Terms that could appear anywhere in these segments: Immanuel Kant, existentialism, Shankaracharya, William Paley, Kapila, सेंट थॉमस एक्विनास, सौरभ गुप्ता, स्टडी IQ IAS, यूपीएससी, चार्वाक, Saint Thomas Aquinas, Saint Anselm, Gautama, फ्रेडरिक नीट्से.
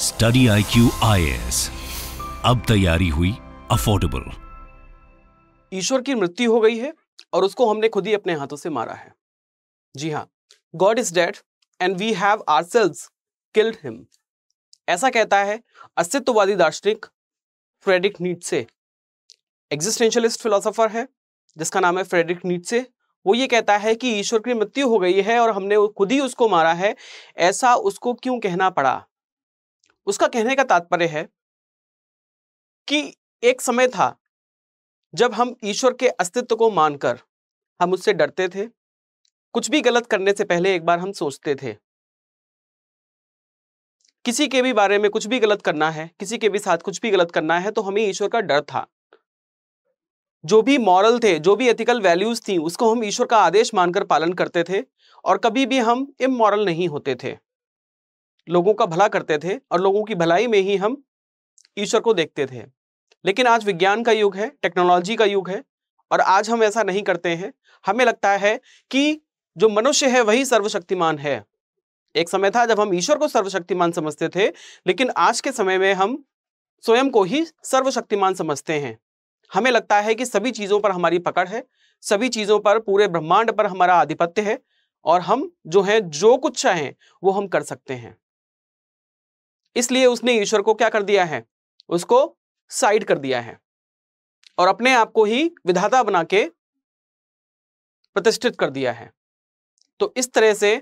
स्टडी IQ IAS, अब तैयारी हुई अफोर्डेबल। ईश्वर की मृत्यु हो गई है और उसको हमने खुद ही अपने हाथों से मारा है। जी हाँ, God is dead and we have ourselves killed him, ऐसा कहता है अस्तित्ववादी दार्शनिक फ्रेडरिक नीट्से। एग्जिस्टेंशियलिस्ट फिलोसोफर है जिसका नाम है फ्रेडरिक नीट्से। वो ये कहता है कि ईश्वर की मृत्यु हो गई है और हमने खुद ही उसको मारा है, ऐसा उसको क्यों कहना पड़ा। उसका कहने का तात्पर्य है कि एक समय था जब हम ईश्वर के अस्तित्व को मानकर हम उससे डरते थे, कुछ भी गलत करने से पहले एक बार हम सोचते थे। किसी के भी बारे में कुछ भी गलत करना है, किसी के भी साथ कुछ भी गलत करना है, तो हमें ईश्वर का डर था। जो भी मॉरल थे, जो भी एथिकल वैल्यूज थी, उसको हम ईश्वर का आदेश मानकर पालन करते थे और कभी भी हम इमोरल नहीं होते थे। लोगों का भला करते थे और लोगों की भलाई में ही हम ईश्वर को देखते थे। लेकिन आज विज्ञान का युग है, टेक्नोलॉजी का युग है, और आज हम ऐसा नहीं करते हैं। हमें लगता है कि जो मनुष्य है वही सर्वशक्तिमान है। एक समय था जब हम ईश्वर को सर्वशक्तिमान समझते थे, लेकिन आज के समय में हम स्वयं को ही सर्वशक्तिमान समझते हैं। हमें लगता है कि सभी चीज़ों पर हमारी पकड़ है, सभी चीज़ों पर, पूरे ब्रह्मांड पर हमारा आधिपत्य है और हम जो हैं, जो कुछ चाहें वो हम कर सकते हैं। इसलिए उसने ईश्वर को क्या कर दिया है, उसको साइड कर दिया है और अपने आप को ही विधाता बना के प्रतिष्ठित कर दिया है। तो इस तरह से,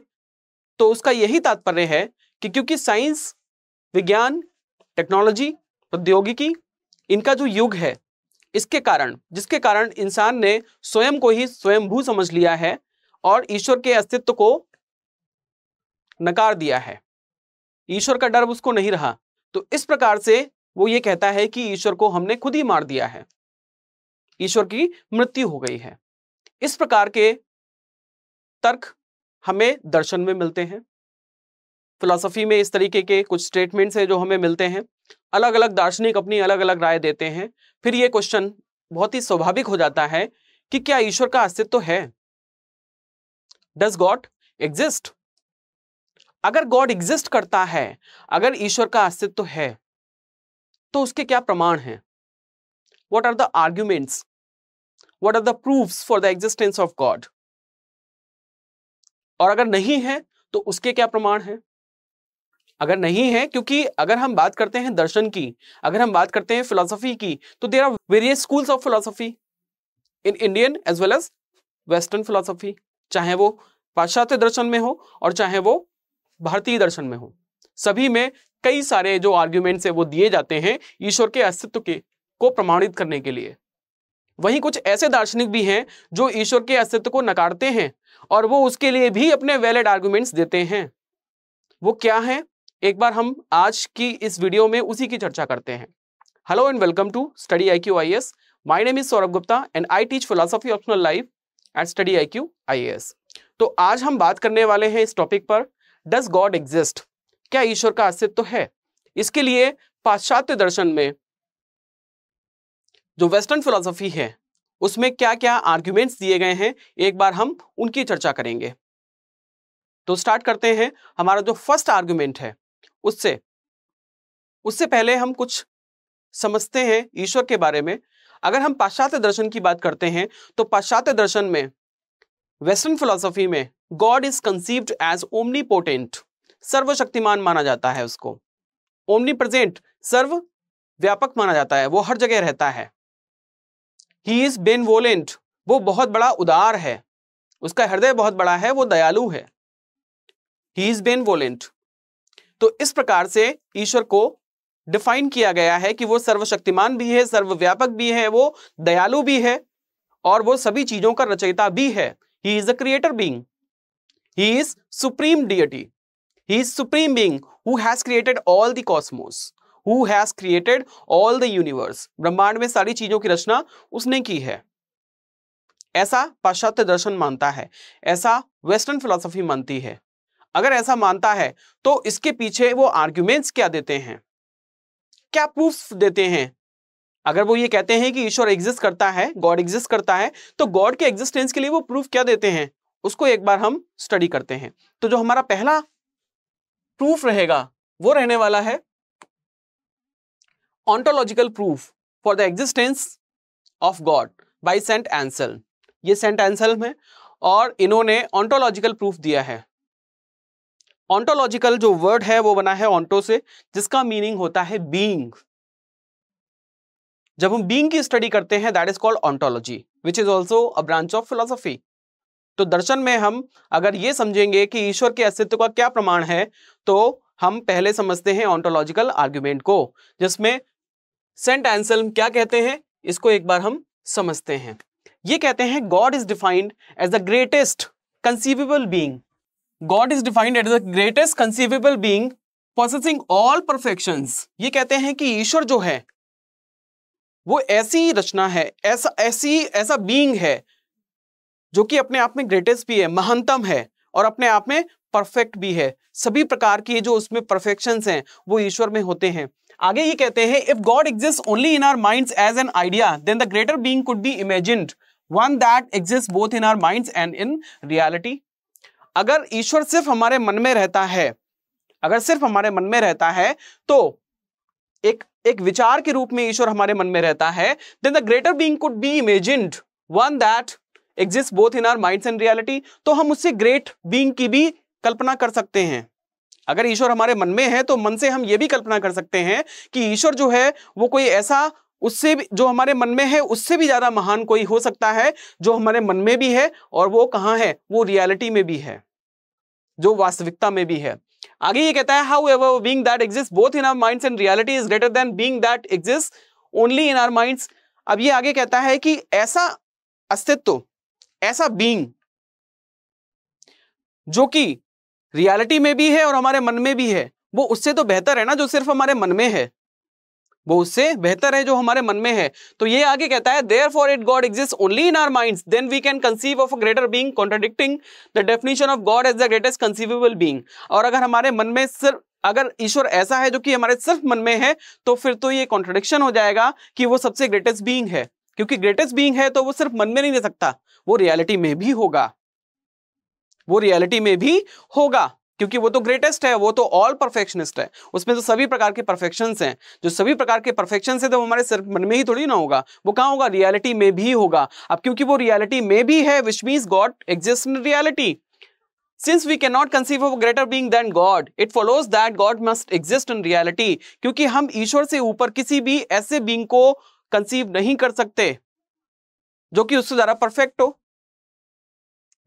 तो उसका यही तात्पर्य है कि क्योंकि साइंस, विज्ञान, टेक्नोलॉजी, प्रौद्योगिकी, इनका जो युग है, इसके कारण, जिसके कारण इंसान ने स्वयं को ही स्वयंभू समझ लिया है और ईश्वर के अस्तित्व को नकार दिया है, ईश्वर का डर उसको नहीं रहा। तो इस प्रकार से वो ये कहता है कि ईश्वर को हमने खुद ही मार दिया है, ईश्वर की मृत्यु हो गई है। इस प्रकार के तर्क हमें दर्शन में मिलते हैं। फिलॉसफी में इस तरीके के कुछ स्टेटमेंट्स हैं जो हमें मिलते हैं। अलग अलग दार्शनिक अपनी अलग अलग राय देते हैं। फिर ये क्वेश्चन बहुत ही स्वाभाविक हो जाता है कि क्या ईश्वर का अस्तित्व है, डज गॉड एग्जिस्ट। अगर गॉड एग्जिस्ट करता है, अगर ईश्वर का अस्तित्व है, तो उसके क्या प्रमाण हैं, what are the arguments, what are the proofs for the existence of God. और अगर नहीं है तो उसके क्या प्रमाण हैं, अगर नहीं है, क्योंकि अगर हम बात करते हैं दर्शन की, अगर हम बात करते हैं फिलॉसफी की, तो there are various schools of philosophy in Indian as well as western philosophy, चाहे वो पाश्चात्य दर्शन में हो और चाहे वो भारतीय दर्शन में हो, सभी में कई सारे जो आर्ग्यूमेंट्स है वो दिए जाते हैं ईश्वर के अस्तित्व को प्रमाणित करने के लिए। वहीं कुछ ऐसे दार्शनिक भी हैं जो ईश्वर के अस्तित्व को नकारते हैं और वो उसके लिए भी अपने वैलिड आर्ग्यूमेंट्स देते हैं। वो क्या हैं, एक बार हम आज की इस वीडियो में उसी की चर्चा करते हैं। Hello and welcome to स्टडी IQ IAS। My name is सौरभ गुप्ता and I teach philosophy optional life at स्टडी IQ IAS। तो आज हम बात करने वाले हैं इस टॉपिक पर, डज गॉड एग्जिस्ट, क्या ईश्वर का अस्तित्व तो है। इसके लिए पाश्चात्य दर्शन में जो वेस्टर्न फिलॉसफी है उसमें क्या क्या आर्ग्यूमेंट्स दिए गए हैं, एक बार हम उनकी चर्चा करेंगे। तो स्टार्ट करते हैं हमारा जो फर्स्ट आर्ग्यूमेंट है उससे पहले हम कुछ समझते हैं ईश्वर के बारे में। अगर हम पाश्चात्य दर्शन की बात करते हैं तो पाश्चात्य दर्शन में, वेस्टर्न फिलॉसफी में, God is conceived as omnipotent, सर्वशक्तिमान माना जाता है उसको। ओमनीप्रेजेंट, सर्व व्यापक माना जाता है, वो हर जगह रहता है। ही इज बेनवोलेंट, वो बहुत बड़ा उदार है, उसका हृदय बहुत बड़ा है, वो दयालु है। He is benevolent. तो इस प्रकार से ईश्वर को डिफाइन किया गया है कि वो सर्वशक्तिमान भी है, सर्वव्यापक भी है, वो दयालु भी है और वो सभी चीजों का रचयिता भी है। He is a creator being, he is supreme deity, he is supreme being who has created all the cosmos, who has created all the universe। ब्रह्मांड में सारी चीजों की रचना उसने की है, ऐसा पाश्चात्य दर्शन मानता है, ऐसा वेस्टर्न फिलॉसफी मानती है। अगर ऐसा मानता है तो इसके पीछे वो आर्ग्यूमेंट्स क्या देते हैं, क्या प्रूफ देते हैं। अगर वो ये कहते हैं कि ईश्वर एग्जिस्ट करता है, गॉड एग्जिस्ट करता है, तो गॉड के एग्जिस्टेंस के लिए वो प्रूफ क्या देते हैं, उसको एक बार हम स्टडी करते हैं। तो जो हमारा पहला प्रूफ रहेगा वो रहने वाला है ontological proof for the existence of God by Saint Anselm. ये सेंट एंसेल्म है और इन्होंने ऑन्टोलॉजिकल प्रूफ दिया है। ऑन्टोलॉजिकल जो वर्ड है वो बना है ऑन्टो से, जिसका मीनिंग होता है बीइंग। जब हम बीइंग की स्टडी करते हैं that is called ontology which is also a branch of philosophy. तो दर्शन में हम अगर ये समझेंगे कि ईश्वर के अस्तित्व का क्या प्रमाण है, तो हम पहले समझते हैं ऑन्टोलॉजिकल आर्ग्यूमेंट को, जिसमें सेंट एंसेल्म क्या कहते हैं इसको एक बार हम समझते हैं। ये कहते हैं God is defined as the greatest conceivable being. God is defined as the greatest conceivable being possessing all perfections. ये कहते हैं कि ईश्वर जो है वो ऐसी रचना है, ऐसा बीइंग है जो कि अपने आप में ग्रेटेस्ट भी है, महानतम है और अपने आप में परफेक्ट भी है। सभी प्रकार की जो उसमें परफेक्शंस हैं वो ईश्वर में होते हैं। आगे ये कहते हैं if God exist only in our minds as an idea then the greater being could be imagined one that exist both in our minds and in reality. अगर ईश्वर सिर्फ हमारे मन में रहता है, अगर सिर्फ हमारे मन में रहता है तो एक विचार के रूप में ईश्वर हमारे मन में रहता है, then the greater being could be imagined one that exist both in our minds and reality. तो हम उससे ग्रेट बीइंग की भी कल्पना कर सकते हैं। अगर ईश्वर हमारे मन में है तो मन से हम ये भी कल्पना कर सकते हैं कि ईश्वर जो है वो कोई ऐसा, उससे भी जो हमारे मन में है उससे भी ज्यादा महान कोई हो सकता है जो हमारे मन में भी है, और वो कहाँ है, वो रियलिटी में भी है, जो वास्तविकता में भी है। आगे ये कहता है however being that exist both in our minds and reality is greater than being that exist only in our minds. अब ये आगे कहता है कि ऐसा अस्तित्व, ऐसा बीइंग जो कि रियलिटी में भी है और हमारे मन में भी है, वो उससे तो बेहतर है ना जो सिर्फ हमारे मन में है, वो उससे बेहतर है जो हमारे मन में है। तो ये आगे कहता है therefore it God exist only in our minds then we can conceive of a greater being contradicting the definition of God as the greatest conceivable being. और अगर हमारे मन में सिर्फ, अगर ईश्वर ऐसा है जो कि हमारे सिर्फ मन में है, तो फिर तो ये कॉन्ट्राडिक्शन हो जाएगा कि वो सबसे ग्रेटेस्ट बीइंग है, क्योंकि ग्रेटेस्ट बीइंग है तो वो सिर्फ मन में नहीं रह सकता, वो रियलिटी में भी होगा, वो रियलिटी में भी होगा, क्योंकि वो तो ग्रेटेस्ट है, वो तो ऑल परफेक्शनिस्ट है, उसमें तो सभी प्रकार के परफेक्शंस हैं। जो सभी प्रकार के परफेक्शंस हैं तो हमारे सिर्फ मन में ही थोड़ी ना होगा, वो कहाँ होगा, रियलिटी में भी होगा। अब क्योंकि वो रियलिटी में भी है which means God exist in reality. Since we can not conceive of greater being than God it follows that God must exist in reality. क्योंकि हम ईश्वर से ऊपर किसी भी ऐसे बीइंग को कंसीव नहीं कर सकते जो कि उससे ज़्यादा परफेक्ट हो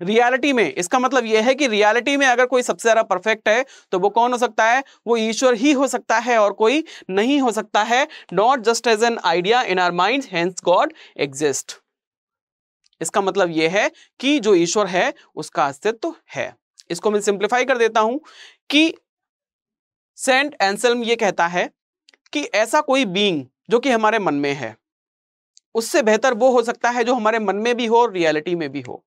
रियलिटी में। इसका मतलब यह है कि रियलिटी में अगर कोई सबसे ज़्यादा परफेक्ट है तो वो कौन हो सकता है, वो ईश्वर ही हो सकता है और कोई नहीं हो सकता है। Not just as an idea in our mind hence God exist. इसका मतलब यह है कि जो ईश्वर है उसका अस्तित्व तो है। इसको मैं सिंप्लीफाई कर देता हूं कि सेंट एंसेल्म ये कहता है कि ऐसा कोई बीइंग जो कि हमारे मन में है उससे बेहतर वो हो सकता है जो हमारे मन में भी हो और रियलिटी में भी हो,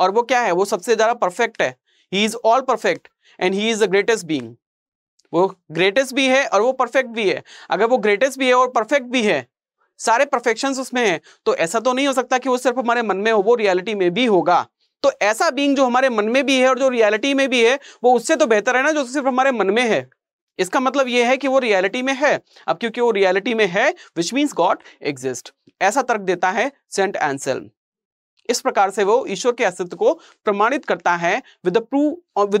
और वो क्या है, वो सबसे ज़्यादा परफेक्ट है। He is all perfect and he is the greatest being. वो ग्रेटेस्ट भी है और वो परफेक्ट भी है। अगर वो ग्रेटेस्ट भी है और परफेक्ट भी है, सारे परफेक्शंस उसमें हैं, तो ऐसा तो नहीं हो सकता कि वो सिर्फ हमारे मन में हो, वो रियलिटी में भी होगा। तो ऐसा बीइंग जो हमारे मन में भी है और जो रियलिटी में भी है, वो उससे तो बेहतर है ना जो सिर्फ हमारे मन में है। इसका मतलब ये है कि वो रियलिटी में है। अब क्योंकि वो रियलिटी में है विच मीन्स गॉड एग्जिस्ट। ऐसा तर्क देता है सेंट एंसेल्म। इस प्रकार से वो ईश्वर के अस्तित्व को प्रमाणित करता है with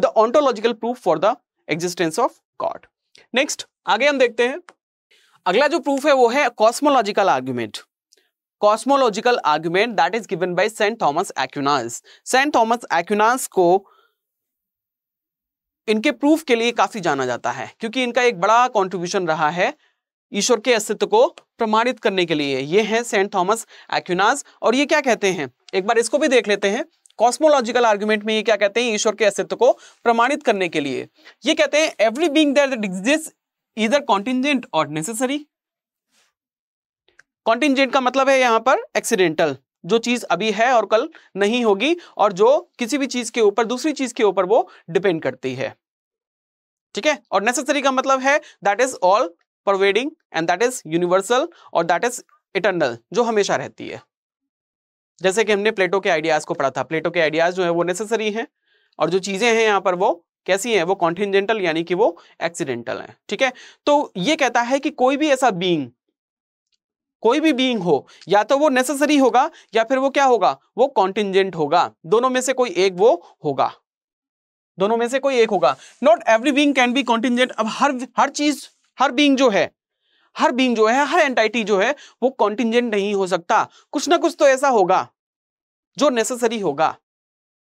the ontological proof for the existence of God. Next आगे हम देखते हैं अगला जो प्रूफ है वो है cosmological argument. Cosmological argument that is given by सेंट थॉमस एक्विनास। सेंट थॉमस एक्विनास को इनके प्रूफ के लिए काफी जाना जाता है क्योंकि इनका एक बड़ा कॉन्ट्रीब्यूशन रहा है ईश्वर के अस्तित्व को प्रमाणित करने के लिए। ये हैं सेंट थॉमस एक्विनास। और ये क्या कहते हैं, एक बार इसको भी देख लेते हैं। कॉस्मोलॉजिकल आर्ग्यूमेंट में ये क्या कहते हैं ईश्वर के अस्तित्व को प्रमाणित करने के लिए। ये कहते हैं every being that exists either contingent और नेसेसरी। कॉन्टिंजेंट का मतलब है यहाँ पर एक्सीडेंटल, जो चीज अभी है और कल नहीं होगी, और जो किसी भी चीज के ऊपर, दूसरी चीज के ऊपर वो डिपेंड करती है, ठीक है। और नेसेसरी का मतलब है that is all pervading and that is universal और दैट इज इटर्नल, जो हमेशा रहती है। जैसे कि हमने प्लेटो के आइडियाज को पढ़ा था, प्लेटो के आइडियाज जो है वो नेसेसरी हैं और जो चीजें हैं यहाँ पर वो कैसी हैं, वो कॉन्टिंजेंटल यानी कि वो एक्सीडेंटल हैं, ठीक है। तो ये कहता है कि कोई भी ऐसा बीइंग कोई भी बीइंग हो, या तो वो नेसेसरी होगा या फिर वो क्या होगा, वो कॉन्टिंजेंट होगा, दोनों में से कोई एक वो होगा, दोनों में से कोई एक होगा। Not every being can be contingent. अब हर चीज, हर बीइंग जो है, हर बीइंग जो है, हर एंटाइटी जो है, वो कॉन्टिंजेंट नहीं हो सकता। कुछ ना कुछ तो ऐसा होगा जो नेसेसरी होगा।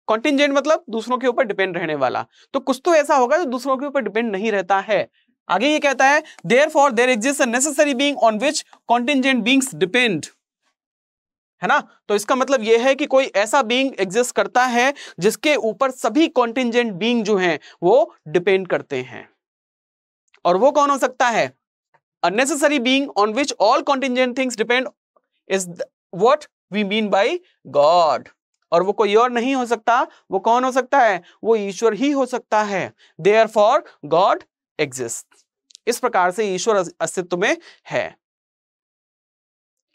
कॉन्टिंजेंट मतलब दूसरों के ऊपर डिपेंड रहने वाला, तो कुछ तो ऐसा होगा जो दूसरों के ऊपर डिपेंड नहीं रहता है। आगे ये कहता है therefore there exists a necessary being on which contingent beings depend, है ना। तो इसका मतलब यह है कि कोई ऐसा बीइंग एग्जिस्ट करता है जिसके ऊपर सभी कॉन्टिंजेंट बीइंग जो हैं वो डिपेंड करते हैं, और वो कौन हो सकता है? A necessary being on which all contingent things depend is what we mean by God, और वो कोई और नहीं हो सकता, वो कौन हो सकता है? वो ईश्वर ही हो सकता है। देयरफॉर गॉड एग्जिस्ट, इस प्रकार से ईश्वर अस्तित्व में है।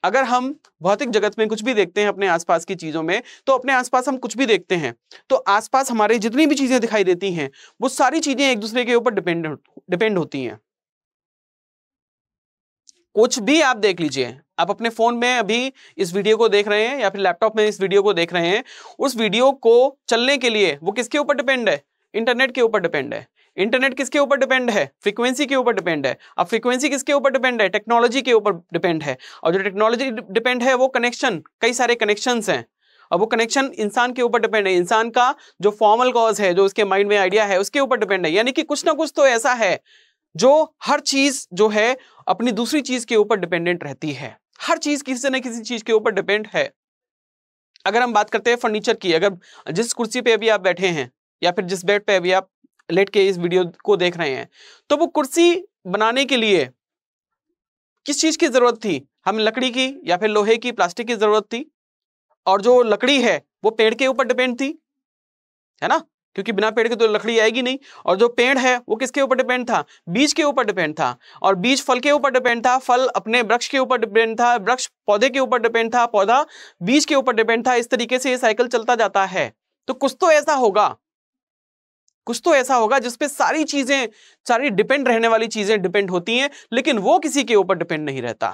अगर हम भौतिक जगत में कुछ भी देखते हैं अपने आसपास की चीजों में, तो अपने आसपास हम कुछ भी देखते हैं तो आसपास हमारे जितनी भी चीजें दिखाई देती हैं वो सारी चीजें एक दूसरे के ऊपर डिपेंड होती हैं। कुछ भी आप देख लीजिए, आप अपने फोन में अभी इस वीडियो को देख रहे हैं या फिर लैपटॉप में इस वीडियो को देख रहे हैं, उस वीडियो को चलने के लिए वो किसके ऊपर डिपेंड है? इंटरनेट के ऊपर डिपेंड है। इंटरनेट किसके ऊपर डिपेंड है? फ्रीक्वेंसी के ऊपर डिपेंड है। अब फ्रीक्वेंसी किसके ऊपर डिपेंड है? टेक्नोलॉजी के ऊपर डिपेंड है। और जो टेक्नोलॉजी डिपेंड है वो कनेक्शन, कई सारे कनेक्शंस हैं, और वो कनेक्शन इंसान के ऊपर डिपेंड है। इंसान का जो फॉर्मल कॉज है, जो उसके माइंड में आइडिया है, उसके ऊपर डिपेंड है। यानी कि कुछ ना कुछ तो ऐसा है जो हर चीज जो है अपनी दूसरी चीज के ऊपर डिपेंडेंट रहती है। हर चीज किसी न किसी चीज के ऊपर डिपेंड है। अगर हम बात करते हैं फर्नीचर की, अगर जिस कुर्सी पे अभी आप बैठे हैं या फिर जिस बेड पे अभी आप लेट के इस वीडियो को देख रहे हैं, तो वो कुर्सी बनाने के लिए किस चीज की जरूरत थी? हमें लकड़ी की या फिर लोहे की, प्लास्टिक की जरूरत थी। और जो लकड़ी है वो पेड़ के ऊपर डिपेंड थी, है ना, क्योंकि बिना पेड़ के तो लकड़ी आएगी नहीं। और जो पेड़ है वो किसके ऊपर डिपेंड था? बीज के ऊपर डिपेंड था। और बीज फल के ऊपर डिपेंड था, फल अपने वृक्ष के ऊपर डिपेंड था, वृक्ष पौधे के ऊपर डिपेंड था, पौधा बीज के ऊपर डिपेंड था। इस तरीके से ये साइकिल चलता जाता है। तो कुछ तो ऐसा होगा, कुछ तो ऐसा होगा जिसपे सारी चीजें, सारी डिपेंड रहने वाली चीजें डिपेंड होती हैं, लेकिन वो किसी के ऊपर डिपेंड नहीं रहता।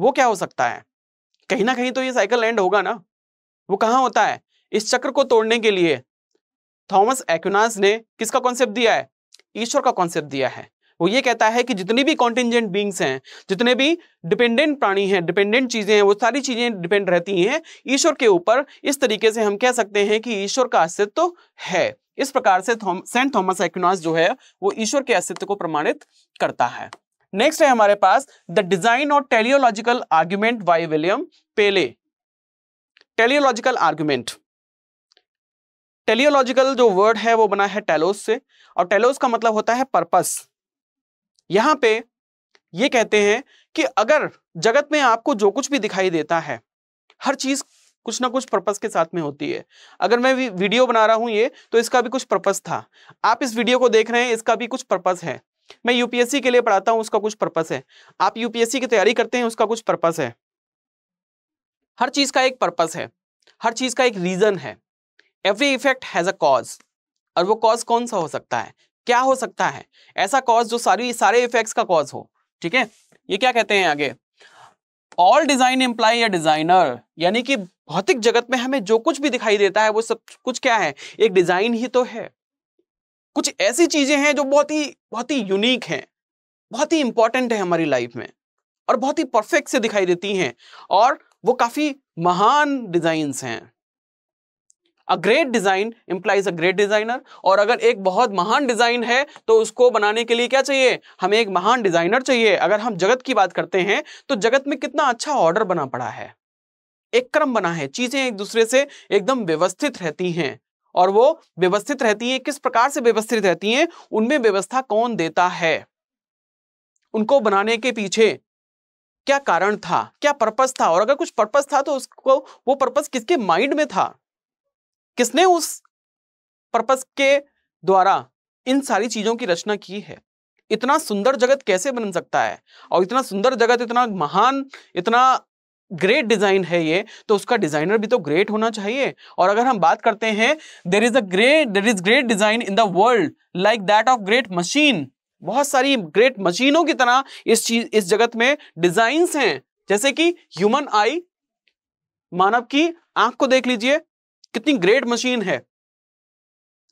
वो क्या हो सकता है? कहीं ना कहीं तो ये साइकिल एंड होगा ना। वो कहाँ होता है? इस चक्र को तोड़ने के लिए थॉमस एक्विनास ने किसका कॉन्सेप्ट दिया है? ईश्वर का कॉन्सेप्ट दिया है। वो ये कहता है कि जितनी भी कॉन्टिंजेंट बींग्स हैं, जितने भी डिपेंडेंट प्राणी हैं, डिपेंडेंट चीजें हैं, वो सारी चीजें डिपेंड रहती हैं ईश्वर के ऊपर। इस तरीके से हम कह सकते हैं कि ईश्वर का अस्तित्व है। इस प्रकार से सेंट थॉमस एक्विनास जो है वो ईश्वर के अस्तित्व को प्रमाणित करता है। नेक्स्ट है हमारे पास द डिजाइन और teleological argument by William Paley. Teleological argument, teleological जो वर्ड है वो बना है टेलोस से, और टेलोस का मतलब होता है पर्पस। यहां पे ये कहते हैं कि अगर जगत में आपको जो कुछ भी दिखाई देता है, हर चीज कुछ ना कुछ पर्पस के साथ में होती है। अगर मैं वीडियो बना रहा हूं ये, तो इसका भी कुछ पर्पस था। आप इस वीडियो को देख रहे हैं, इसका भी कुछ पर्पस है। मैं यूपीएससी के लिए पढ़ाता हूं, उसका कुछ पर्पस है। आप यूपीएससी की तैयारी करते हैं, उसका कुछ पर्पस है। हर चीज का एक पर्पस है, हर चीज का एक रीजन है। Every effect has a cause, और वो कॉज कौन सा हो सकता है? क्या हो सकता है ऐसा कॉज जो सारे इफेक्ट्स का कॉज हो? ठीक है, ये क्या कहते हैं आगे? All design employ a designer, यानी कि भौतिक जगत में हमें जो कुछ भी दिखाई देता है वो सब कुछ क्या है? एक डिजाइन ही तो है। कुछ ऐसी चीजें हैं जो बहुत ही यूनिक हैं, बहुत ही इंपॉर्टेंट है हमारी लाइफ में, और बहुत ही परफेक्ट से दिखाई देती हैं, और वो काफी महान डिजाइन्स हैं। A great design implies a great designer, और अगर एक बहुत महान डिजाइन है तो उसको बनाने के लिए क्या चाहिए? हमें एक महान डिजाइनर चाहिए। अगर हम जगत की बात करते हैं तो जगत में कितना अच्छा ऑर्डर बना पड़ा है, एक क्रम बना है, चीजें एक दूसरे से एकदम व्यवस्थित रहती हैं। और वो व्यवस्थित रहती हैं किस प्रकार से व्यवस्थित रहती हैं? उनमें व्यवस्था कौन देता है? उनको बनाने के पीछे क्या कारण था, क्या पर्पस था? और अगर कुछ पर्पस था तो उसको, वो पर्पस किसके माइंड में था? किसने उस पर्पस के द्वारा इन सारी चीजों की रचना की है? इतना सुंदर जगत कैसे बन सकता है? और इतना सुंदर जगत, इतना महान, इतना ग्रेट डिजाइन है ये, तो उसका डिजाइनर भी तो ग्रेट होना चाहिए। और अगर हम बात करते हैं, there is great design in the world like that of great machine, बहुत सारी ग्रेट मशीनों की तरह इस जगत में डिजाइन्स हैं, जैसे कि ह्यूमन आई, मानव की आंख को देख लीजिए, कितनी ग्रेट मशीन है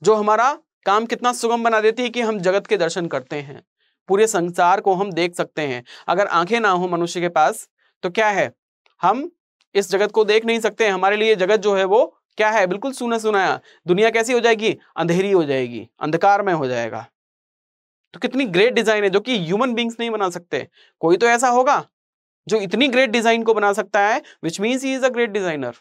जो हमारा काम कितना सुगम बना देती है कि हम जगत के दर्शन करते हैं, पूरे संसार को हम देख सकते हैं। अगर आंखें ना हो मनुष्य के पास तो क्या है, हम इस जगत को देख नहीं सकते। हमारे लिए जगत जो है वो क्या है, बिल्कुल सूना सूनाया। दुनिया कैसी हो जाएगी, अंधेरी हो जाएगी, अंधकार में हो जाएगा। तो कितनी ग्रेट डिजाइन है जो कि ह्यूमन बींग्स नहीं बना सकते। कोई तो ऐसा होगा जो इतनी ग्रेट डिजाइन को बना सकता है, which means he is a great designer.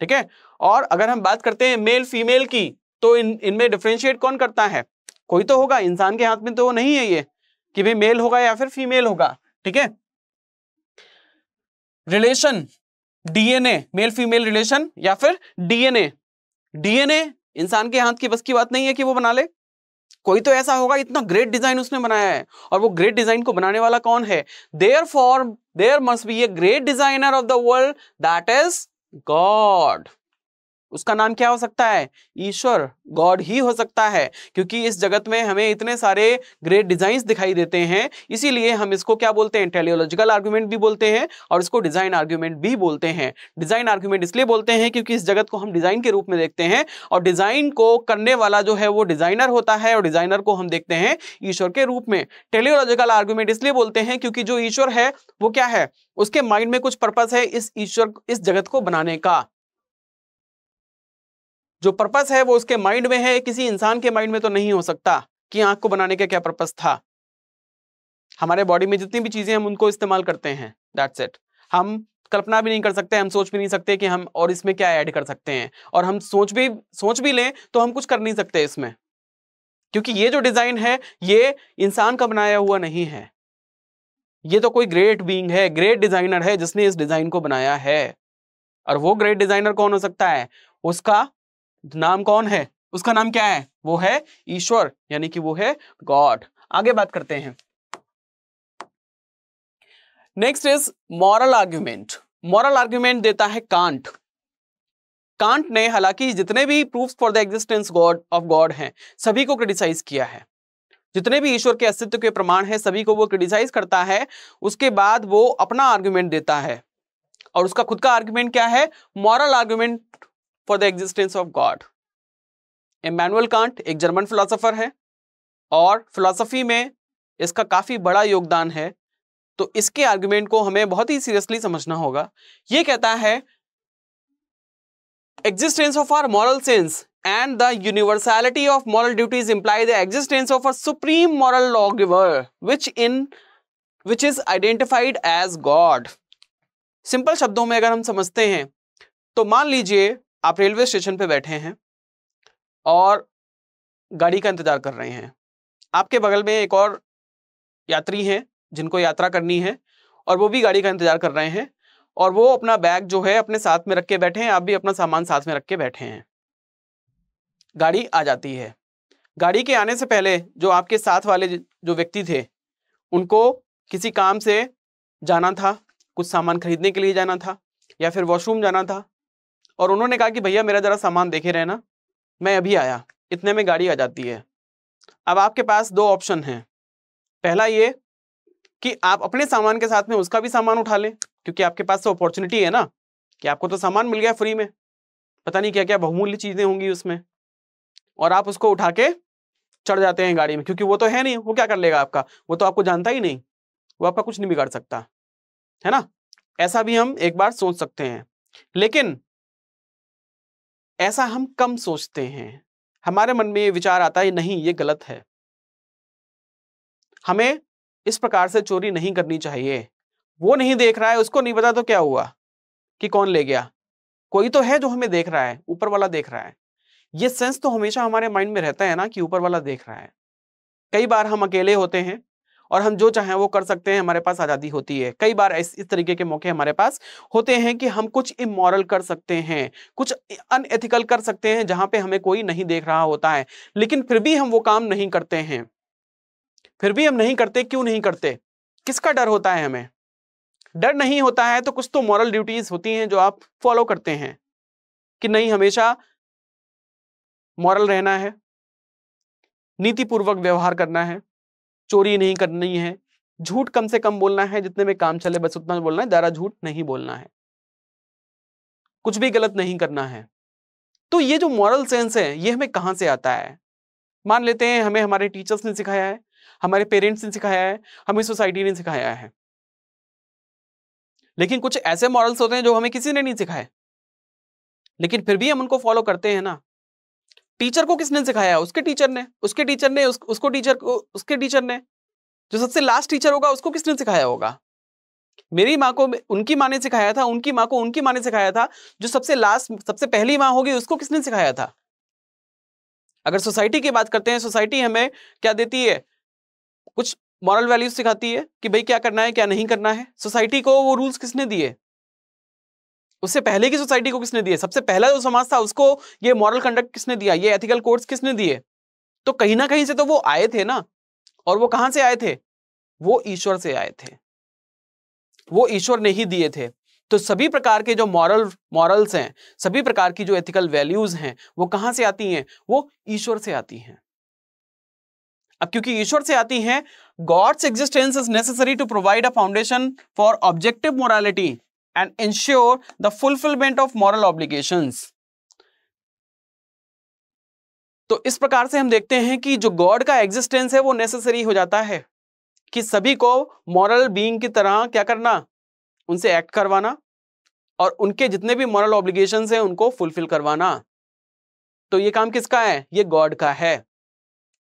ठीक है। और अगर हम बात करते हैं मेल फीमेल की, तो इनमें डिफ्रेंशिएट कौन करता है, कोई तो होगा। इंसान के हाथ में तो नहीं है ये कि भाई मेल होगा या फिर फीमेल होगा। ठीक है। Relation, DNA, male female relation या फिर डीएनए। डीएनए इंसान के हाथ की बस की बात नहीं है कि वो बना ले। कोई तो ऐसा होगा इतना ग्रेट डिजाइन उसने बनाया है, और वो ग्रेट डिजाइन को बनाने वाला कौन है। Therefore there must be a great designer of the world, that is God. उसका नाम क्या हो सकता है, ईश्वर, गॉड ही हो सकता है, क्योंकि इस जगत में हमें इतने सारे ग्रेट डिजाइन्स दिखाई देते हैं। इसीलिए हम इसको क्या बोलते हैं, टेलियोलॉजिकल आर्ग्यूमेंट भी बोलते हैं और इसको डिजाइन आर्ग्यूमेंट भी बोलते हैं। डिजाइन आर्ग्यूमेंट इसलिए बोलते हैं क्योंकि इस जगत को हम डिजाइन के रूप में देखते हैं, और डिजाइन को करने वाला जो है वो डिजाइनर होता है, और डिजाइनर को हम देखते हैं ईश्वर के रूप में। टेलियोलॉजिकल आर्ग्यूमेंट इसलिए बोलते हैं क्योंकि जो ईश्वर है वो क्या है, उसके माइंड में कुछ पर्पस है इस ईश्वर, इस जगत को बनाने का जो पर्पस है वो उसके माइंड में है, किसी इंसान के माइंड में तो नहीं हो सकता कि आंख को बनाने का क्या पर्पस था। हमारे बॉडी में जितनी भी चीजें हम उनको इस्तेमाल करते हैं, दैट्स इट। हम कल्पना भी नहीं कर सकते, हम सोच भी नहीं सकते कि हम और इसमें क्या ऐड कर सकते हैं, और हम सोच भी लें तो हम कुछ कर नहीं सकते इसमें, क्योंकि ये जो डिजाइन है ये इंसान का बनाया हुआ नहीं है। ये तो कोई ग्रेट बीइंग है, ग्रेट डिजाइनर है जिसने इस डिजाइन को बनाया है। और वो ग्रेट डिजाइनर कौन हो सकता है, उसका नाम कौन है, उसका नाम क्या है, वो है ईश्वर, यानी कि वो है गॉड। आगे बात करते हैं। Next is moral argument. Moral argument देता है कांट। कांट ने हालांकि जितने भी proofs for the existence God of God हैं सभी को क्रिटिसाइज किया है, जितने भी ईश्वर के अस्तित्व के प्रमाण हैं सभी को वो क्रिटिसाइज करता है। उसके बाद वो अपना आर्ग्यूमेंट देता है, और उसका खुद का आर्ग्यूमेंट क्या है, moral argument For the existence of God। Immanuel Kant एक जर्मन फिलोसोफर है और फिलोसफी में इसका काफी बड़ा योगदान है, तो इसके आर्गुमेंट को हमें बहुत ही सीरियसली समझना होगा। यह कहता है existence of our moral sense and the universality of moral duties imply the existence of a supreme moral law giver which is identified as God. Simple शब्दों में अगर हम समझते हैं तो मान लीजिए आप रेलवे स्टेशन पे बैठे हैं और गाड़ी का इंतजार कर रहे हैं। आपके बगल में एक और यात्री हैं जिनको यात्रा करनी है, और वो भी गाड़ी का इंतजार कर रहे हैं, और वो अपना बैग जो है अपने साथ में रख के बैठे हैं, आप भी अपना सामान साथ में रख के बैठे हैं। गाड़ी आ जाती है। गाड़ी के आने से पहले जो आपके साथ वाले जो व्यक्ति थे उनको किसी काम से जाना था, कुछ सामान खरीदने के लिए जाना था या फिर वॉशरूम जाना था, और उन्होंने कहा कि भैया मेरा जरा सामान देखे रहना, मैं अभी आया। इतने में गाड़ी आ जाती है। अब आपके पास दो ऑप्शन हैं। पहला ये कि आप अपने सामान के साथ में उसका भी सामान उठा लें, क्योंकि आपके पास तो अपॉर्चुनिटी है ना कि आपको तो सामान मिल गया फ्री में, पता नहीं क्या क्या बहुमूल्य चीज़ें होंगी उसमें, और आप उसको उठा के चढ़ जाते हैं गाड़ी में, क्योंकि वो तो है नहीं, वो क्या कर लेगा आपका, वो तो आपको जानता ही नहीं, वो आपका कुछ नहीं बिगाड़ सकता, है ना। ऐसा भी हम एक बार सोच सकते हैं, लेकिन ऐसा हम कम सोचते हैं। हमारे मन में ये विचार आता है नहीं ये गलत है, हमें इस प्रकार से चोरी नहीं करनी चाहिए। वो नहीं देख रहा है, उसको नहीं पता तो क्या हुआ कि कौन ले गया, कोई तो है जो हमें देख रहा है, ऊपर वाला देख रहा है। ये सेंस तो हमेशा हमारे माइंड में रहता है ना कि ऊपर वाला देख रहा है। कई बार हम अकेले होते हैं और हम जो चाहें वो कर सकते हैं, हमारे पास आज़ादी होती है। कई बार इस तरीके के मौके हमारे पास होते हैं कि हम कुछ इमोरल कर सकते हैं, कुछ अनएथिकल कर सकते हैं, जहाँ पे हमें कोई नहीं देख रहा होता है, लेकिन फिर भी हम वो काम नहीं करते हैं। फिर भी हम नहीं करते, क्यों नहीं करते, किसका डर होता है, हमें डर नहीं होता है। तो कुछ तो मॉरल ड्यूटीज होती हैं जो आप फॉलो करते हैं कि नहीं, हमेशा मॉरल रहना है, नीतिपूर्वक व्यवहार करना है, चोरी नहीं करनी है, झूठ कम से कम बोलना है, जितने में काम चले बस उतना बोलना है, ज्यादा झूठ नहीं बोलना है, कुछ भी गलत नहीं करना है। तो ये जो मॉरल सेंस है ये हमें कहाँ से आता है? मान लेते हैं हमें हमारे टीचर्स ने सिखाया है, हमारे पेरेंट्स ने सिखाया है, हमें सोसाइटी ने सिखाया है। लेकिन कुछ ऐसे मॉरल्स होते हैं जो हमें किसी ने नहीं सिखाए, लेकिन फिर भी हम उनको फॉलो करते हैं ना। टीचर को किसने सिखाया? उसके टीचर ने, उसके टीचर ने, उसको टीचर को, उसके टीचर ने, जो सबसे लास्ट टीचर होगा उसको किसने सिखाया होगा? मेरी माँ को उनकी माँ ने सिखाया था, उनकी माँ को उनकी माँ ने सिखाया था, जो सबसे लास्ट सबसे पहली माँ होगी उसको किसने सिखाया था? अगर सोसाइटी की बात करते हैं, सोसाइटी हमें क्या देती है? कुछ मॉरल वैल्यूज सिखाती है कि भाई क्या करना है क्या नहीं करना है। सोसाइटी को वो रूल्स किसने दिए? उससे पहले की सोसाइटी को किसने दिए? सबसे पहला जो समाज था उसको ये मॉरल कंडक्ट किसने दिया? ये एथिकल कोड्स किसने दिए? तो कहीं ना कहीं से तो वो आए थे ना। और वो कहाँ से आए थे? वो ईश्वर से आए थे, वो ईश्वर ने ही दिए थे। तो सभी प्रकार के जो मॉरल्स हैं, सभी प्रकार की जो एथिकल वैल्यूज हैं, वो कहाँ से आती हैं? वो ईश्वर से आती हैं। अब क्योंकि ईश्वर से आती हैं, God's existence is necessary to provide a foundation for objective morality and ensure the fulfilment of moral obligations. तो इस प्रकार से हम देखते हैं कि जो गॉड का एग्जिस्टेंस है वो नेसेसरी हो जाता है कि सभी को मॉरल बीइंग की तरह क्या करना, उनसे एक्ट करवाना और उनके जितने भी मॉरल ऑब्लिगेशंस हैं उनको फुलफिल करवाना। तो ये काम किसका है? ये गॉड का है।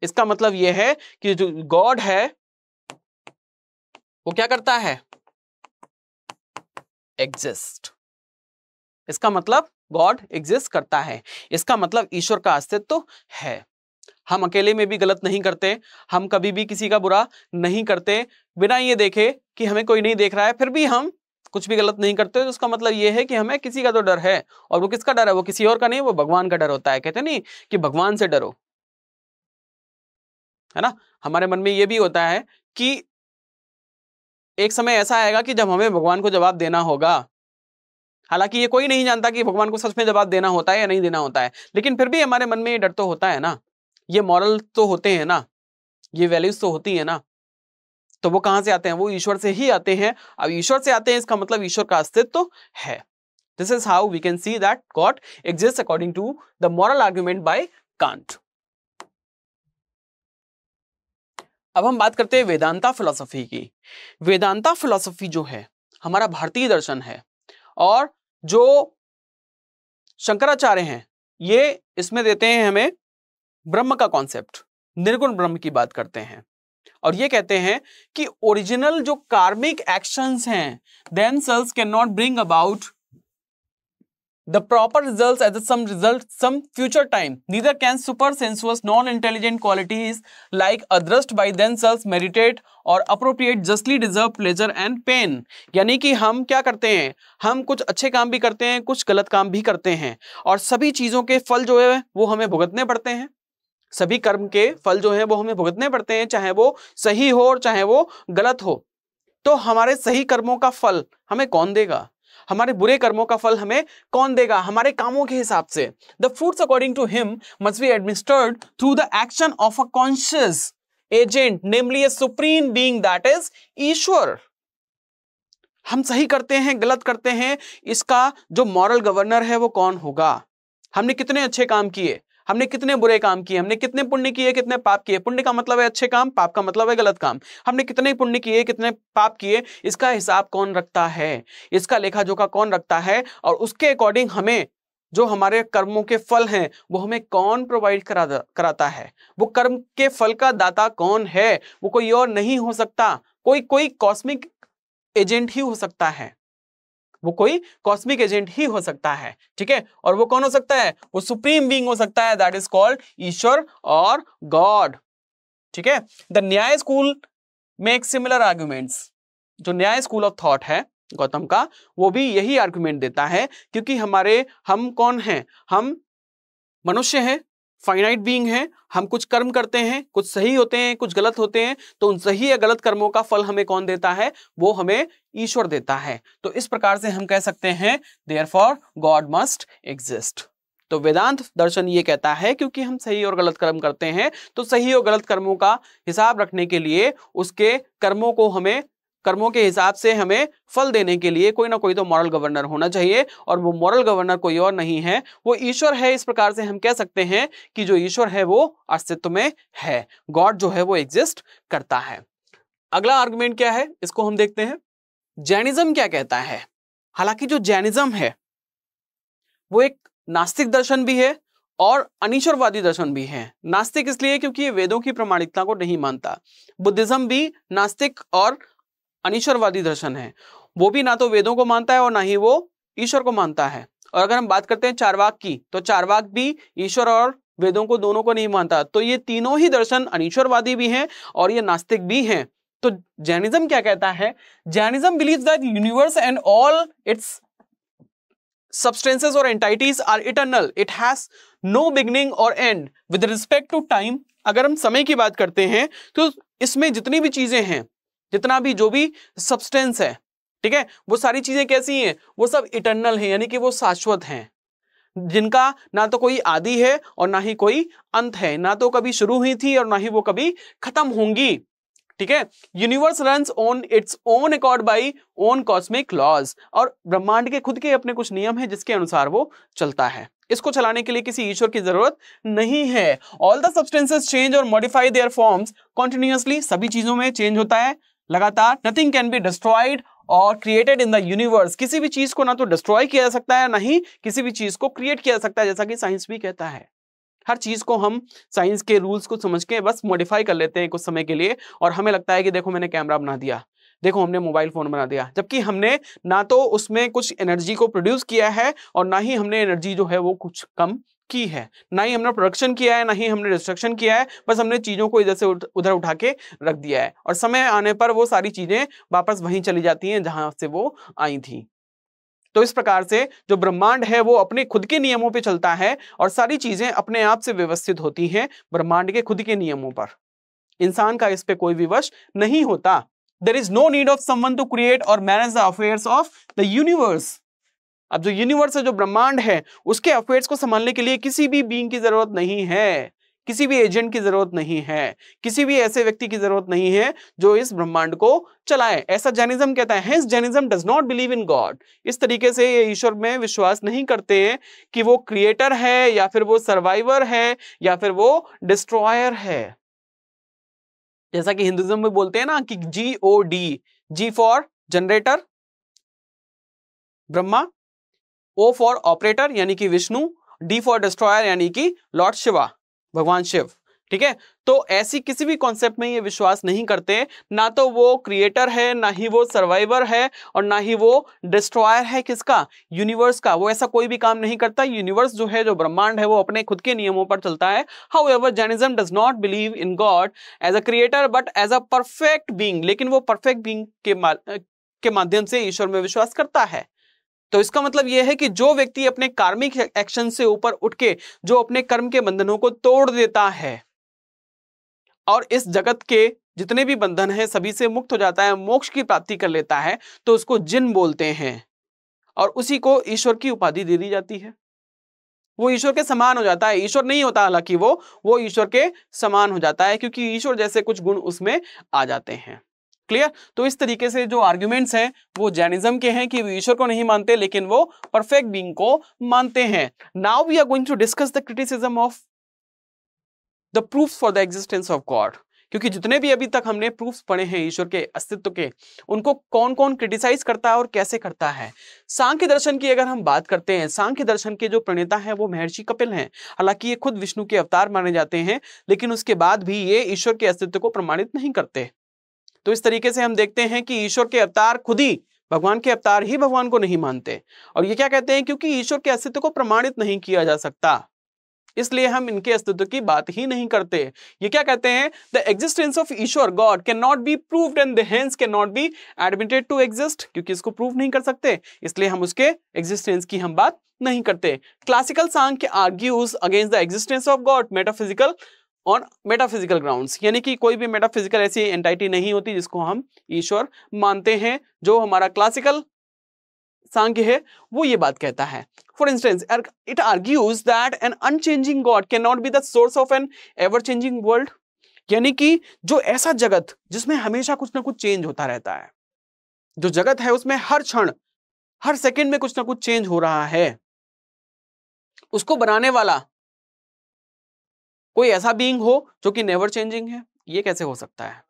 इसका मतलब ये है कि जो गॉड है वो क्या करता है? एग्जिस्ट। इसका मतलब गॉड एग्जिस्ट करता है, इसका मतलब ईश्वर का अस्तित्व तो है। हम अकेले में भी गलत नहीं करते, हम कभी भी किसी का बुरा नहीं करते, बिना ये देखे कि हमें कोई नहीं देख रहा है फिर भी हम कुछ भी गलत नहीं करते। तो उसका मतलब ये है कि हमें किसी का तो डर है, और वो किसका डर है? वो किसी और का नहीं, वो भगवान का डर होता है। कहते नहीं कि भगवान से डरो, है ना। हमारे मन में ये भी होता है कि एक समय ऐसा आएगा कि जब हमें भगवान को जवाब देना होगा। हालांकि ये कोई नहीं जानता कि भगवान को सच में जवाब देना होता है या नहीं देना होता है, लेकिन फिर भी हमारे मन में ये डर तो होता है ना, ये मॉरल तो होते हैं ना, ये वैल्यूज तो होती है ना। तो वो कहाँ से आते हैं? वो ईश्वर से ही आते हैं। अब ईश्वर से आते हैं, इसका मतलब ईश्वर का अस्तित्व तो है। This is how we can see that God exist according to the moral argument by Kant. अब हम बात करते हैं वेदांता फिलोसफी की। वेदांता फिलोसफी जो है हमारा भारतीय दर्शन है, और जो शंकराचार्य हैं ये इसमें देते हैं हमें ब्रह्म का कॉन्सेप्ट, निर्गुण ब्रह्म की बात करते हैं, और ये कहते हैं कि ओरिजिनल जो कार्मिक एक्शंस हैं themselves cannot bring about the proper results as some result some future time, neither can super sensuous non intelligent qualities like addressed by themselves meritate or appropriate justly deserve pleasure and pain। यानी कि हम क्या करते हैं, हम कुछ अच्छे काम भी करते हैं, कुछ गलत काम भी करते हैं, और सभी चीजों के फल जो है वो हमें भुगतने पड़ते हैं। सभी कर्म के फल जो है वो हमें भुगतने पड़ते हैं, चाहे वो सही हो और चाहे वो गलत हो। तो हमारे सही कर्मों का फल हमें कौन देगा? हमारे बुरे कर्मों का फल हमें कौन देगा? हमारे कामों के हिसाब से। The fruits according to him must be administered through the action of a conscious agent namely a supreme being, that is ईश्वर। हम सही करते हैं, गलत करते हैं, इसका जो मॉरल गवर्नर है वो कौन होगा? हमने कितने अच्छे काम किए, हमने कितने बुरे काम किए, हमने कितने पुण्य किए, कितने पाप किए। पुण्य का मतलब है अच्छे काम, पाप का मतलब है गलत काम। हमने कितने पुण्य किए, कितने पाप किए, इसका हिसाब कौन रखता है? इसका लेखा जोखा कौन रखता है? और उसके अकॉर्डिंग हमें जो हमारे कर्मों के फल हैं वो हमें कौन प्रोवाइड कराता है? वो कर्म के फल का दाता कौन है? वो कोई और नहीं हो सकता, कोई कॉस्मिक एजेंट ही हो सकता है, वो कोई कॉस्मिक एजेंट ही हो सकता है। ठीक है, और वो कौन हो सकता है? वो सुप्रीम बीइंग हो सकता है, दैट इज कॉल्ड ईश्वर और गॉड। ठीक है, द न्याय स्कूल मेक्स सिमिलर आर्ग्यूमेंट्स। जो न्याय स्कूल ऑफ थॉट है गौतम का, वो भी यही आर्ग्यूमेंट देता है, क्योंकि हम कौन हैं? हम मनुष्य हैं, फाइनाइट बीइंग हैं, हम कुछ कर्म करते हैं, कुछ सही होते हैं, कुछ गलत होते हैं। तो उन सही या गलत कर्मों का फल हमें कौन देता है? वो हमें ईश्वर देता है। तो इस प्रकार से हम कह सकते हैं देयरफॉर गॉड मस्ट एग्जिस्ट। तो वेदांत दर्शन ये कहता है क्योंकि हम सही और गलत कर्म करते हैं, तो सही और गलत कर्मों का हिसाब रखने के लिए, उसके कर्मों को हमें, कर्मों के हिसाब से हमें फल देने के लिए कोई ना कोई तो मॉरल गवर्नर होना चाहिए, और वो मॉरल गवर्नर कोई और नहीं है, वो ईश्वर है। इस प्रकार से हम कह सकते हैं कि जो ईश्वर है वो अस्तित्व में है, गॉड जो है वो एग्जिस्ट करता है। अगला आर्गुमेंट क्या है इसको हम देखते हैं, जैनिज्म क्या कहता है। हालांकि जो जैनिज्म है वो एक नास्तिक दर्शन भी है और अनिश्वरवादी दर्शन भी है। नास्तिक इसलिए क्योंकि ये वेदों की प्रामाणिकता को नहीं मानता। बुद्धिज्म भी नास्तिक और अनिश्वरवादी दर्शन है, वो भी ना तो वेदों को मानता है और ना ही वो ईश्वर को मानता है। और अगर हम बात करते हैं चार्वाक की, तो चार्वाक भी ईश्वर और वेदों को, दोनों को नहीं मानता। तो ये तीनों ही दर्शन अनिश्वरवादी भी हैं और ये नास्तिक भी हैं। तो जैनिज्म क्या कहता है, Jainism believes that universe and all its substances or entities are eternal, it has no beginning or end with respect to time। अगर हम समय की बात करते हैं तो इसमें जितनी भी चीजें हैं, जितना भी जो भी substance है, ठीक है, वो सारी चीजें कैसी हैं, वो सब eternal हैं, यानी कि वो शाश्वत हैं, जिनका ना तो कोई आदि है और ना ही कोई अंत है, ना तो कभी शुरू हुई थी और ना ही वो कभी खत्म होंगी। ठीक है, universe runs on its own accord by own cosmic laws, और ब्रह्मांड के खुद के अपने कुछ नियम हैं जिसके अनुसार वो चलता है, इसको चलाने के लिए किसी ईश्वर की जरूरत नहीं है। ऑल द सब्सटेंसेस चेंज और मॉडिफाई देयर फॉर्म्स कॉन्टिन्यूअसली, सभी चीजों में चेंज होता है लगातार। नथिंग कैन बी डिस्ट्रॉयड और क्रिएटेड इन द यूनिवर्स, किसी भी चीज को ना तो डिस्ट्रॉय किया जा सकता है, ना ही किसी भी चीज को क्रिएट किया जा सकता है, जैसा कि साइंस भी कहता है। हर चीज़ को हम साइंस के रूल्स को समझ के बस मॉडिफाई कर लेते हैं कुछ समय के लिए, और हमें लगता है कि देखो मैंने कैमरा बना दिया, देखो हमने मोबाइल फ़ोन बना दिया, जबकि हमने ना तो उसमें कुछ एनर्जी को प्रोड्यूस किया है और ना ही हमने एनर्जी जो है वो कुछ कम की है, ना ही हमने प्रोडक्शन किया है, ना ही हमने डिस्ट्रक्शन किया है, बस हमने चीज़ों को इधर से उधर उठा के रख दिया है, और समय आने पर वो सारी चीज़ें वापस वहीं चली जाती हैं जहाँ से वो आई थी। तो इस प्रकार से जो ब्रह्मांड है वो अपने खुद के नियमों पे चलता है और सारी चीजें अपने आप से व्यवस्थित होती हैं ब्रह्मांड के खुद के नियमों पर, इंसान का इस पे कोई विवश नहीं होता। There is no need of someone to create और manage the affairs of the universe. अब जो यूनिवर्स है, जो ब्रह्मांड है, उसके अफेयर्स को संभालने के लिए किसी भी बीइंग की जरूरत नहीं है, किसी भी एजेंट की जरूरत नहीं है, किसी भी ऐसे व्यक्ति की जरूरत नहीं है जो इस ब्रह्मांड को चलाए, ऐसा जैनिज्म कहता है। Hence Jainism does not believe in God, इस तरीके से ये ईश्वर में विश्वास नहीं करते हैं कि वो क्रिएटर है या फिर वो सर्वाइवर है या फिर वो डिस्ट्रॉयर है, जैसा कि हिंदुइज्म में बोलते हैं ना कि GOD, G for generator Brahma, O for operator यानी कि विष्णु, D फॉर डिस्ट्रॉयर यानी कि लॉर्ड शिवा, भगवान शिव। ठीक है, तो ऐसी किसी भी कॉन्सेप्ट में ये विश्वास नहीं करते, ना तो वो क्रिएटर है, ना ही वो सर्वाइवर है और ना ही वो डिस्ट्रॉयर है किसका, यूनिवर्स का। वो ऐसा कोई भी काम नहीं करता, यूनिवर्स जो है, जो ब्रह्मांड है, वो अपने खुद के नियमों पर चलता है। However Jainism does not believe in God as a creator but as a perfect being, लेकिन वो परफेक्ट बीइंग के माध्यम से ईश्वर में विश्वास करता है। तो इसका मतलब यह है कि जो व्यक्ति अपने कार्मिक एक्शन से ऊपर उठ के, जो अपने कर्म के बंधनों को तोड़ देता है और इस जगत के जितने भी बंधन हैं सभी से मुक्त हो जाता है, मोक्ष की प्राप्ति कर लेता है, तो उसको जिन बोलते हैं और उसी को ईश्वर की उपाधि दे दी जाती है। वो ईश्वर के समान हो जाता है, ईश्वर नहीं होता हालांकि वो ईश्वर के समान हो जाता है क्योंकि ईश्वर जैसे कुछ गुण उसमें आ जाते हैं। क्लियर। तो इस तरीके से जो आर्ग्यूमेंट्स हैं वो जैनिज्म के हैं कि वो ईश्वर को नहीं मानते लेकिन वो परफेक्ट बीइंग को मानते हैं। Now we are going to discuss the criticism of the proofs for the existence of God, क्योंकि जितने भी अभी तक हमने प्रूफ्स पढ़े हैं ईश्वर के अस्तित्व के, उनको कौन कौन क्रिटिसाइज करता है और कैसे करता है। सांख्य दर्शन की अगर हम बात करते हैं, सांख्य दर्शन के जो प्रणेता हैं वो महर्षि कपिल हैं। हालांकि ये खुद विष्णु के अवतार माने जाते हैं लेकिन उसके बाद भी ये ईश्वर के अस्तित्व को प्रमाणित नहीं करते। तो इस तरीके से हम देखते हैं कि ईश्वर के अवतार खुद ही, भगवान के अवतार ही भगवान को नहीं मानते, और ये क्या कहते हैं, क्योंकि ईश्वर के अस्तित्व को प्रमाणित नहीं किया जा सकता इसलिए हम इनके अस्तित्व की बात ही नहीं करते। ये क्या कहते हैं, the existence of Ishwar God can not be proved and hence can not be admitted to exist, क्योंकि इसको प्रूव नहीं कर सकते इसलिए हम उसके एग्जिस्टेंस की हम बात नहीं करते। Classical Sankhya argues against the existence of God metaphysical और मेटाफिजिकल ग्राउंड्स, यानी कि कोई भी मेटाफिजिकल ऐसी एंटाइटी नहीं होती जिसको हम ईश्वर मानते हैं। जो हमारा क्लासिकल सांघ्य है वो ये बात कहता है। For instance it argues that an unchanging God can not be the source of an ever changing world, यानी कि जो ऐसा जगत जिसमें हमेशा कुछ ना कुछ चेंज होता रहता है, जो जगत है उसमें हर क्षण हर सेकंड में कुछ ना कुछ चेंज हो रहा है, उसको बनाने वाला कोई ऐसा बीइंग हो जो कि नेवर चेंजिंग है, ये कैसे हो सकता है?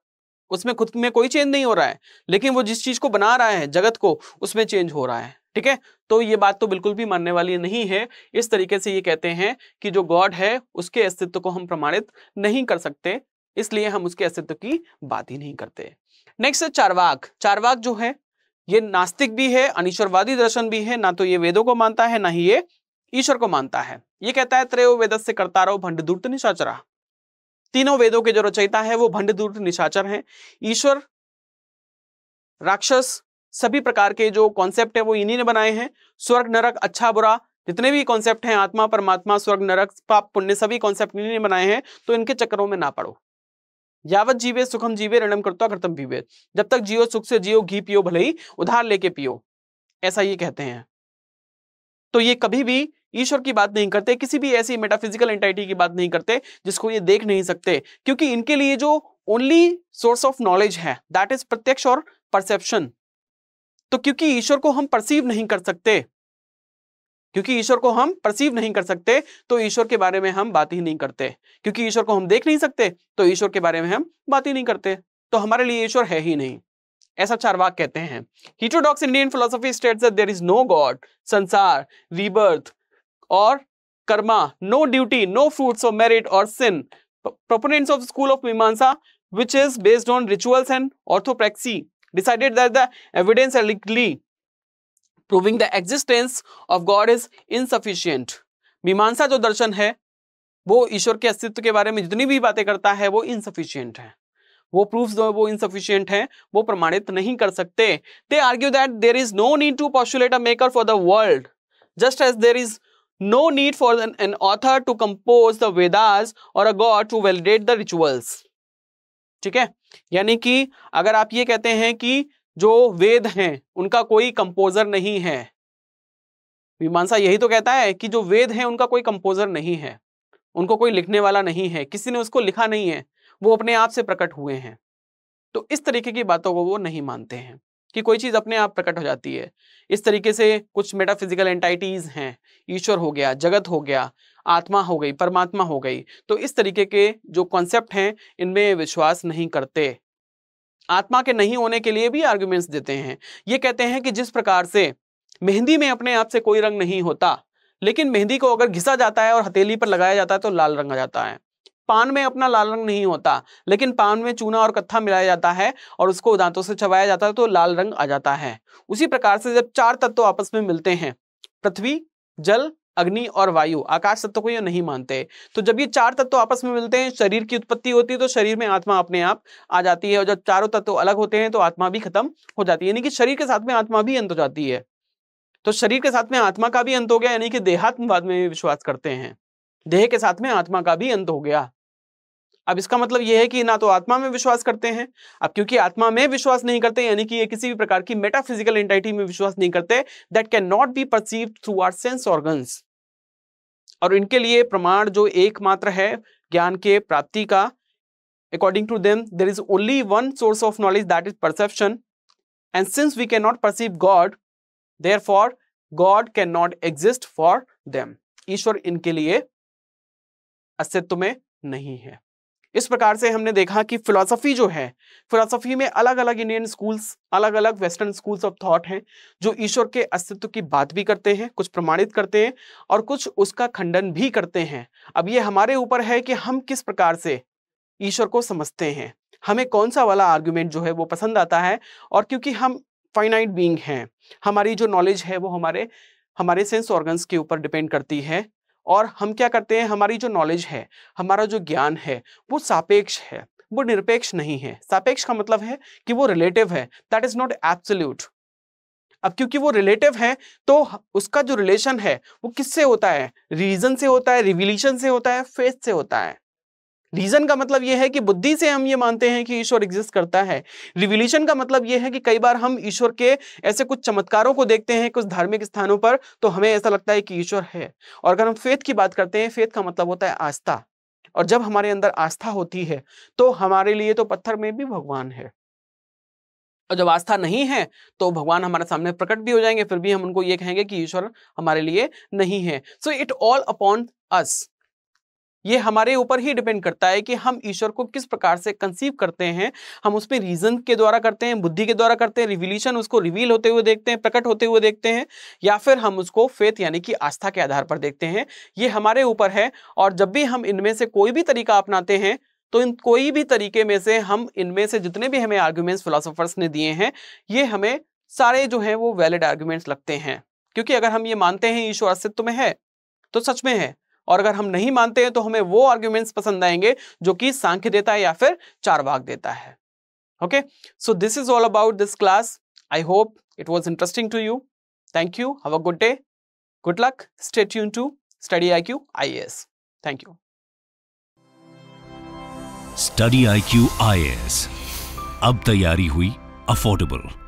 उसमें खुद में कोई चेंज नहीं हो रहा है, लेकिन वो जिस चीज को बना रहा है जगत को उसमें चेंज हो रहा है। ठीक है, तो ये बात तो बिल्कुल भी मानने वाली नहीं है। इस तरीके से ये कहते हैं कि जो गॉड है उसके अस्तित्व को हम प्रमाणित नहीं कर सकते, इसलिए हम उसके अस्तित्व की बात ही नहीं करते। नेक्स्ट है चार्वाक। चार्वाक जो है ये नास्तिक भी है, अनिश्वरवादी दर्शन भी है, ना तो ये वेदों को मानता है ना ही ये ईश्वर को मानता है। ये कहता है त्रयो वेदस्य कर्तारौ भंडदूर्त निशाचरः, तीनों वेदों के जो रचयिता है वो भंडदूर्त निशाचर हैं। ईश्वर, राक्षस, सभी प्रकार के जो कॉन्सेप्ट है वो इन्हीं ने बनाए हैं। स्वर्ग नरक, अच्छा बुरा, जितने भी कॉन्सेप्ट हैं, आत्मा परमात्मा, स्वर्ग नरक, पाप पुण्य, सभी कॉन्सेप्ट इन्हीं ने बनाए हैं, तो इनके चक्करों में ना पड़ो। यावत जीवे सुखम जीवे ऋणम कर्ता कर्तव्य जीवे, जब तक जियो सुख से जियो, घी पियो भले ही उधार लेके पियो, ऐसा ये कहते हैं। तो ये कभी भी ईश्वर की बात नहीं करते, किसी भी ऐसी मेटाफिजिकल एंटाइटी की बात नहीं करते जिसको ये देख नहीं सकते, क्योंकि इनके लिए जो ओनली सोर्स ऑफ नॉलेज है दैट इज प्रत्यक्ष और परसेप्शन। तो क्योंकि ईश्वर को हम परसीव नहीं कर सकते, क्योंकि ईश्वर को हम परसीव नहीं कर सकते, तो ईश्वर के बारे में हम बात ही नहीं करते। क्योंकि ईश्वर को हम देख नहीं सकते तो ईश्वर के बारे में हम बात ही नहीं करते, तो हमारे लिए ईश्वर है ही नहीं, ऐसा चार्वाक कहते हैं। Heterodox Indian philosophy states that there is no God, samsara, rebirth और Karma, no duty, no fruits of merit और sin. Proponents of school of Mimamsa which is based on rituals and orthopraxy decided that the evidence allegedly proving the existence of God is insufficient. मीमांसा जो दर्शन है वो ईश्वर के अस्तित्व के बारे में जितनी भी बातें करता है वो insufficient है, वो प्रूफ्स जो है वो insufficient है, वो प्रमाणित नहीं कर सकते। They argue that there is no need to postulate a maker for the world, just as there is no need for an author to compose the Vedas or a God to validate the rituals. ठीक है, यानी कि अगर आप ये कहते हैं कि जो वेद हैं उनका कोई कंपोजर नहीं है, मीमांसा यही तो कहता है कि जो वेद हैं उनका कोई कंपोजर नहीं है, उनको कोई लिखने वाला नहीं है, किसी ने उसको लिखा नहीं है, वो अपने आप से प्रकट हुए हैं। तो इस तरीके की बातों को वो नहीं मानते हैं कि कोई चीज अपने आप प्रकट हो जाती है। इस तरीके से कुछ मेटाफिजिकल एंटाइटीज हैं, ईश्वर हो गया, जगत हो गया, आत्मा हो गई, परमात्मा हो गई, तो इस तरीके के जो कॉन्सेप्ट हैं इनमें विश्वास नहीं करते। आत्मा के नहीं होने के लिए भी आर्ग्यूमेंट्स देते हैं। ये कहते हैं कि जिस प्रकार से मेहंदी में अपने आप से कोई रंग नहीं होता, लेकिन मेहंदी को अगर घिसा जाता है और हथेली पर लगाया जाता है तो लाल रंग आ जाता है। पान में अपना लाल रंग नहीं होता, लेकिन पान में चूना और कत्था मिलाया जाता है और उसको दांतों से चबाया जाता है तो लाल रंग आ जाता है। उसी प्रकार से जब चार तत्व आपस में मिलते हैं, पृथ्वी, जल, अग्नि और वायु, आकाश तत्व को ये नहीं मानते, तो जब ये चार तत्व आपस में मिलते हैं शरीर की उत्पत्ति होती है, तो शरीर में आत्मा अपने आप आ जाती है, और जब चारों तत्व अलग होते हैं तो आत्मा भी खत्म हो जाती है, यानी कि शरीर के साथ में आत्मा भी अंत हो जाती है। तो शरीर के साथ में आत्मा का भी अंत हो गया, यानी कि देहात्मवाद में विश्वास करते हैं, देह के साथ में आत्मा का भी अंत हो गया। अब इसका मतलब यह है कि ना तो आत्मा में विश्वास करते हैं, अब क्योंकि आत्मा में विश्वास नहीं करते यानी कि ये किसी भी प्रकार की मेटाफिजिकल एंटाइटी में विश्वास नहीं करते that can not be perceived through our sense organs, और इनके लिए प्रमाण जो एकमात्र है ज्ञान के प्राप्ति का, according to them there is only one source of knowledge that is perception, and since we can not perceive God therefore God can not exist for them. ईश्वर इनके लिए अस्तित्व में नहीं है। इस प्रकार से हमने देखा कि फिलॉसफी जो है, फिलॉसफी में अलग अलग इंडियन स्कूल्स, अलग अलग वेस्टर्न स्कूल्स ऑफ थॉट हैं जो ईश्वर के अस्तित्व की बात भी करते हैं, कुछ प्रमाणित करते हैं और कुछ उसका खंडन भी करते हैं। अब ये हमारे ऊपर है कि हम किस प्रकार से ईश्वर को समझते हैं, हमें कौन सा वाला आर्ग्यूमेंट जो है वो पसंद आता है, और क्योंकि हम फाइनाइट बीइंग हैं, हमारी जो नॉलेज है वो हमारे सेंस ऑर्गन्स के ऊपर डिपेंड करती है, और हम क्या करते हैं, हमारी जो नॉलेज है, हमारा जो ज्ञान है वो सापेक्ष है, वो निरपेक्ष नहीं है। सापेक्ष का मतलब है कि वो रिलेटिव है, दैट इज नॉट एब्सोल्यूट। अब क्योंकि वो रिलेटिव है तो उसका जो रिलेशन है वो किससे होता है, रीजन से होता है, रिविलेशन से होता है, फेथ से होता है। रीजन का मतलब यह है कि बुद्धि से हम ये मानते हैं कि ईश्वर एग्जिस्ट करता है। रिविलेशन का मतलब यह है कि कई बार हम ईश्वर के ऐसे कुछ चमत्कारों को देखते हैं कुछ धार्मिक स्थानों पर, तो हमें ऐसा लगता है कि ईश्वर है। और अगर हम फेथ की बात करते हैं, फेथ का मतलब होता है आस्था, और जब हमारे अंदर आस्था होती है तो हमारे लिए तो पत्थर में भी भगवान है, और जब आस्था नहीं है तो भगवान हमारे सामने प्रकट भी हो जाएंगे, फिर भी हम उनको ये कहेंगे कि ईश्वर हमारे लिए नहीं है। So it all upon us, ये हमारे ऊपर ही डिपेंड करता है कि हम ईश्वर को किस प्रकार से कंसीव करते हैं। हम उसमें रीजन के द्वारा करते हैं, बुद्धि के द्वारा करते हैं, रिविलेशन उसको रिवील होते हुए देखते हैं, प्रकट होते हुए देखते हैं, या फिर हम उसको फेथ यानी कि आस्था के आधार पर देखते हैं। ये हमारे ऊपर है, और जब भी हम इनमें से कोई भी तरीका अपनाते हैं तो इन कोई भी तरीके में से हम इनमें से जितने भी हमें आर्ग्यूमेंट्स फिलोसोफर्स ने दिए हैं ये हमें सारे जो हैं वो वैलिड आर्ग्यूमेंट्स लगते हैं, क्योंकि अगर हम ये मानते हैं ईश्वर अस्तित्व में है तो सच में है, और अगर हम नहीं मानते हैं तो हमें वो आर्ग्यूमेंट्स पसंद आएंगे जो कि सांख्य देता है या फिर चार्वाक देता है। Okay, so this is all about this class. I hope it was interesting to you. Thank you, have a good day, good luck, stay tuned to स्टडी IQ IAS। Thank you. स्टडी IQ IAS, अब तैयारी हुई affordable.